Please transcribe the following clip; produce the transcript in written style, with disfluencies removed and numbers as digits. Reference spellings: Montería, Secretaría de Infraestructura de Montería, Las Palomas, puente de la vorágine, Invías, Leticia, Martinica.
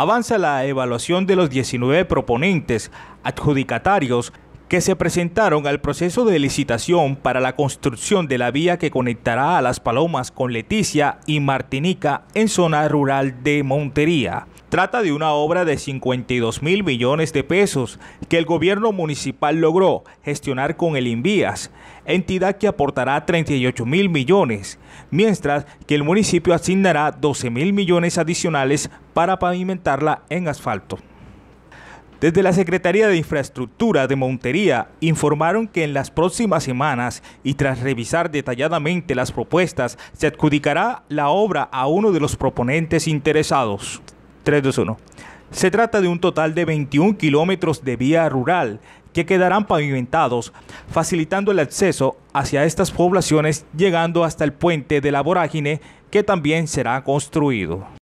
avanza la evaluación de los 19 proponentes adjudicatarios que se presentaron al proceso de licitación para la construcción de la vía que conectará a Las Palomas con Leticia y Martinica en zona rural de Montería. Trata de una obra de 52.000 millones de pesos que el gobierno municipal logró gestionar con el Invías, entidad que aportará 38.000 millones, mientras que el municipio asignará 12.000 millones adicionales para pavimentarla en asfalto. Desde la Secretaría de Infraestructura de Montería informaron que en las próximas semanas y tras revisar detalladamente las propuestas, se adjudicará la obra a uno de los proponentes interesados. 3, 2, 1. Se trata de un total de 21 kilómetros de vía rural que quedarán pavimentados, facilitando el acceso hacia estas poblaciones, llegando hasta el puente de la Vorágine, que también será construido.